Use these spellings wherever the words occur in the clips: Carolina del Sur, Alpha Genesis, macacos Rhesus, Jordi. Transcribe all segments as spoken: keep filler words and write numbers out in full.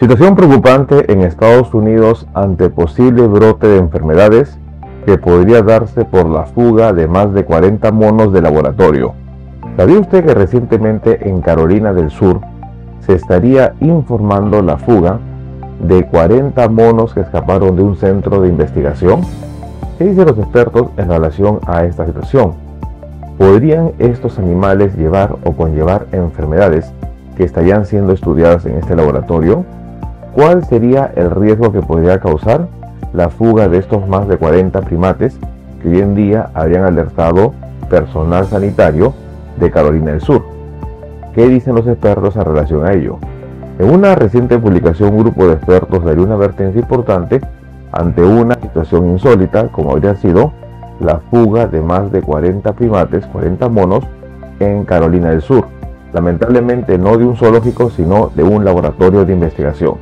Situación preocupante en Estados Unidos ante posible brote de enfermedades que podría darse por la fuga de más de cuarenta monos de laboratorio. ¿Sabía usted que recientemente en Carolina del Sur se estaría informando la fuga de cuarenta monos que escaparon de un centro de investigación? ¿Qué dicen los expertos en relación a esta situación? ¿Podrían estos animales llevar o conllevar enfermedades que estarían siendo estudiadas en este laboratorio? ¿Cuál sería el riesgo que podría causar la fuga de estos más de cuarenta primates que hoy en día habrían alertado personal sanitario de Carolina del Sur? ¿Qué dicen los expertos en relación a ello? En una reciente publicación, un grupo de expertos dio una advertencia importante ante una situación insólita como habría sido la fuga de más de cuarenta primates, cuarenta monos, en Carolina del Sur. Lamentablemente no de un zoológico, sino de un laboratorio de investigación.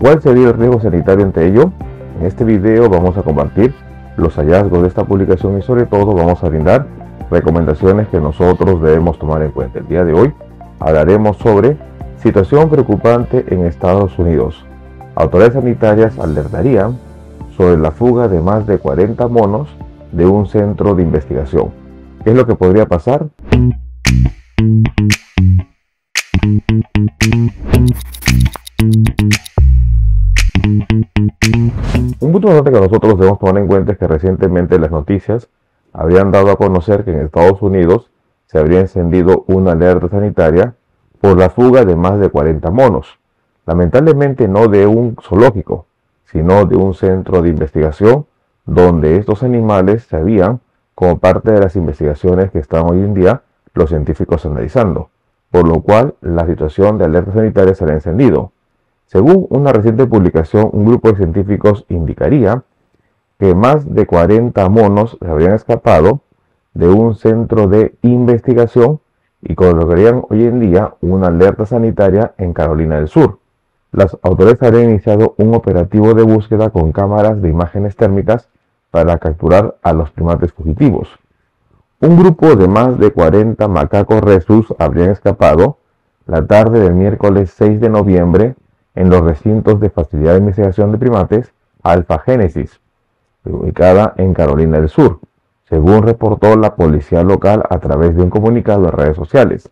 ¿Cuál sería el riesgo sanitario entre ello? En este video vamos a compartir los hallazgos de esta publicación y sobre todo vamos a brindar recomendaciones que nosotros debemos tomar en cuenta. El día de hoy hablaremos sobre situación preocupante en Estados Unidos. Autoridades sanitarias alertarían sobre la fuga de más de cuarenta monos de un centro de investigación. ¿Qué es lo que podría pasar? Un punto importante que nosotros debemos tomar en cuenta es que recientemente las noticias habrían dado a conocer que en Estados Unidos se habría encendido una alerta sanitaria por la fuga de más de cuarenta monos. Lamentablemente no de un zoológico, sino de un centro de investigación donde estos animales se habían, como parte de las investigaciones que están hoy en día los científicos analizando, por lo cual la situación de alerta sanitaria se ha encendido. Según una reciente publicación, un grupo de científicos indicaría que más de cuarenta monos se habrían escapado de un centro de investigación y colocarían hoy en día una alerta sanitaria en Carolina del Sur. Las autoridades habrían iniciado un operativo de búsqueda con cámaras de imágenes térmicas para capturar a los primates fugitivos. Un grupo de más de cuarenta macacos Rhesus habrían escapado la tarde del miércoles seis de noviembre en los recintos de Facilidad de Investigación de Primates Alpha Genesis, ubicada en Carolina del Sur, según reportó la policía local a través de un comunicado en redes sociales.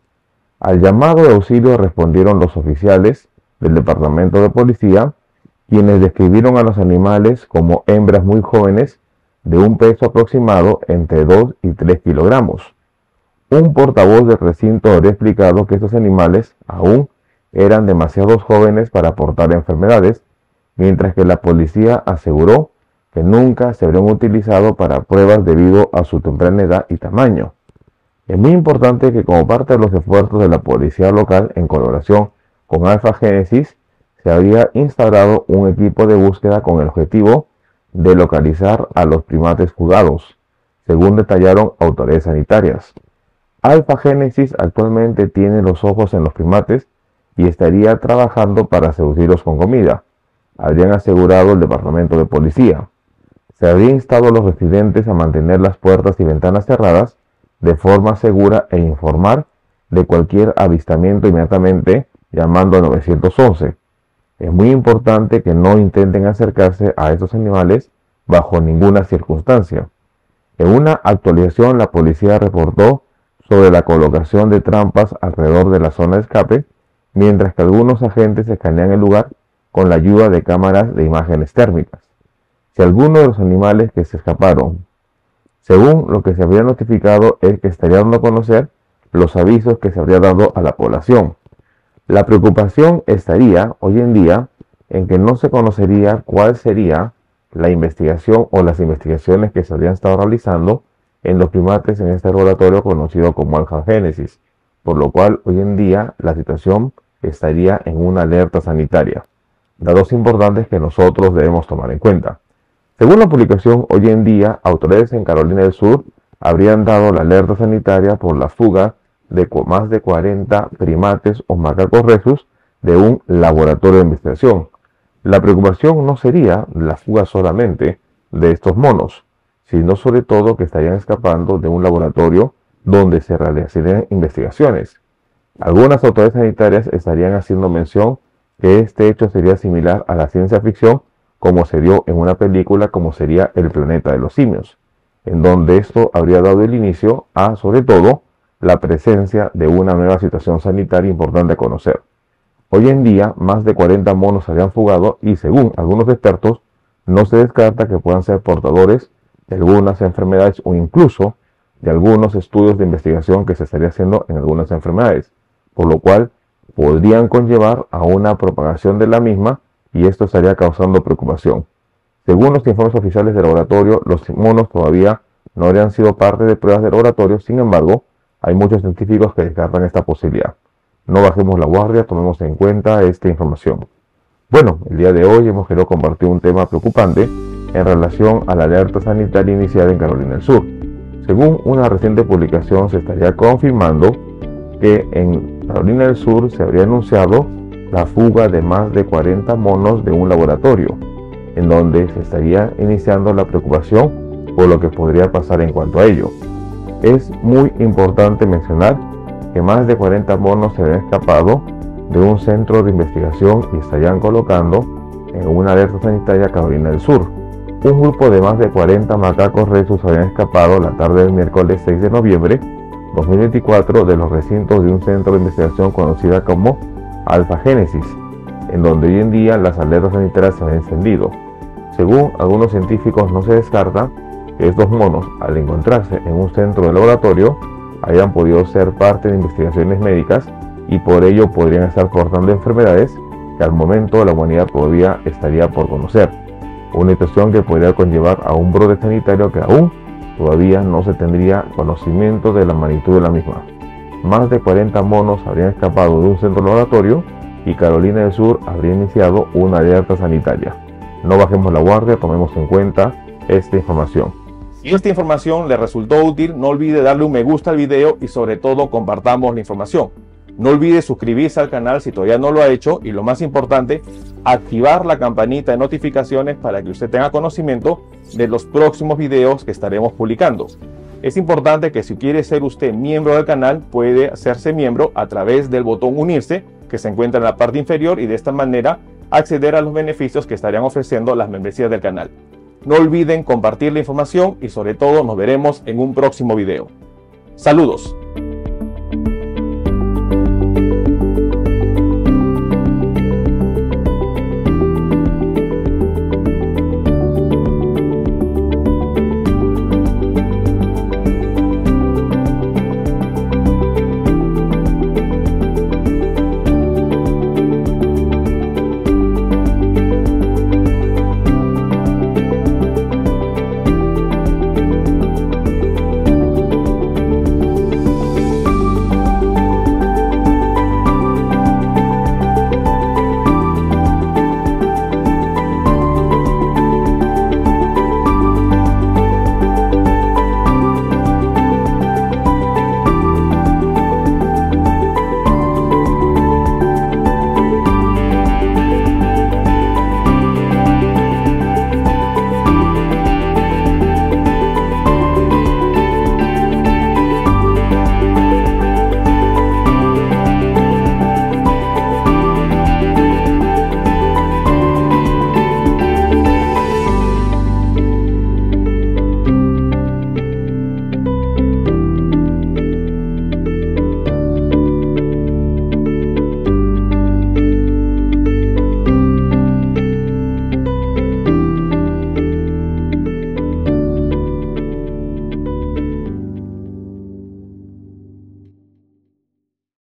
Al llamado de auxilio respondieron los oficiales del Departamento de Policía, quienes describieron a los animales como hembras muy jóvenes de un peso aproximado entre dos y tres kilogramos. Un portavoz del recinto habría explicado que estos animales aún eran demasiado jóvenes para aportar enfermedades, mientras que la policía aseguró que nunca se habrían utilizado para pruebas debido a su temprana edad y tamaño. Es muy importante que, como parte de los esfuerzos de la policía local en colaboración con Alpha Genesis, se había instaurado un equipo de búsqueda con el objetivo de localizar a los primates fugados, según detallaron autoridades sanitarias. Alpha Genesis actualmente tiene los ojos en los primates y estaría trabajando para seducirlos con comida, habrían asegurado el Departamento de Policía. Se habría instado a los residentes a mantener las puertas y ventanas cerradas de forma segura e informar de cualquier avistamiento inmediatamente llamando al nueve once. Es muy importante que no intenten acercarse a estos animales bajo ninguna circunstancia. En una actualización, la policía reportó sobre la colocación de trampas alrededor de la zona de escape, mientras que algunos agentes escanean el lugar con la ayuda de cámaras de imágenes térmicas. Si alguno de los animales que se escaparon, según lo que se habría notificado, es que estaría dando a conocer los avisos que se habría dado a la población. La preocupación estaría hoy en día en que no se conocería cuál sería la investigación o las investigaciones que se habrían estado realizando en los primates en este laboratorio conocido como Alpha Genesis, por lo cual hoy en día la situación estaría en una alerta sanitaria. Datos importantes que nosotros debemos tomar en cuenta. Según la publicación, hoy en día autoridades en Carolina del Sur habrían dado la alerta sanitaria por la fuga de más de cuarenta primates o macacos Rhesus de un laboratorio de investigación. La preocupación no sería la fuga solamente de estos monos, sino sobre todo que estarían escapando de un laboratorio donde se realizarían investigaciones. Algunas autoridades sanitarias estarían haciendo mención que este hecho sería similar a la ciencia ficción como se dio en una película como sería El planeta de los simios, en donde esto habría dado el inicio a, sobre todo, la presencia de una nueva situación sanitaria importante a conocer. Hoy en día, más de cuarenta monos se habían fugado y, según algunos expertos, no se descarta que puedan ser portadores de algunas enfermedades o incluso de algunos estudios de investigación que se estaría haciendo en algunas enfermedades, por lo cual podrían conllevar a una propagación de la misma y esto estaría causando preocupación. Según los informes oficiales del laboratorio, los monos todavía no habrían sido parte de pruebas de laboratorio, sin embargo, hay muchos científicos que descartan esta posibilidad. No bajemos la guardia, tomemos en cuenta esta información. Bueno, el día de hoy hemos querido compartir un tema preocupante en relación a la alerta sanitaria iniciada en Carolina del Sur. Según una reciente publicación, se estaría confirmando que en Carolina del Sur se habría anunciado la fuga de más de cuarenta monos de un laboratorio, en donde se estaría iniciando la preocupación por lo que podría pasar en cuanto a ello. Es muy importante mencionar que más de cuarenta monos se habían escapado de un centro de investigación y estarían colocando en una alerta sanitaria Carolina del Sur. Un grupo de más de cuarenta macacos Rhesus habían escapado la tarde del miércoles seis de noviembre de dos mil veinticuatro de los recintos de un centro de investigación conocida como Alpha Genesis, en donde hoy en día las alertas sanitarias se han encendido. Según algunos científicos, no se descarta que estos monos, al encontrarse en un centro de laboratorio, hayan podido ser parte de investigaciones médicas y por ello podrían estar portando enfermedades que al momento la humanidad todavía estaría por conocer. Una situación que podría conllevar a un brote sanitario que aún todavía no se tendría conocimiento de la magnitud de la misma. Más de cuarenta monos habrían escapado de un centro de laboratorio y Carolina del Sur habría iniciado una alerta sanitaria. No bajemos la guardia, tomemos en cuenta esta información. Si esta información le resultó útil, no olvide darle un me gusta al video y sobre todo compartamos la información. No olvide suscribirse al canal si todavía no lo ha hecho y lo más importante, activar la campanita de notificaciones para que usted tenga conocimiento de los próximos videos que estaremos publicando. Es importante que si quiere ser usted miembro del canal, puede hacerse miembro a través del botón unirse que se encuentra en la parte inferior y de esta manera acceder a los beneficios que estarían ofreciendo las membresías del canal. No olviden compartir la información y sobre todo nos veremos en un próximo video. Saludos.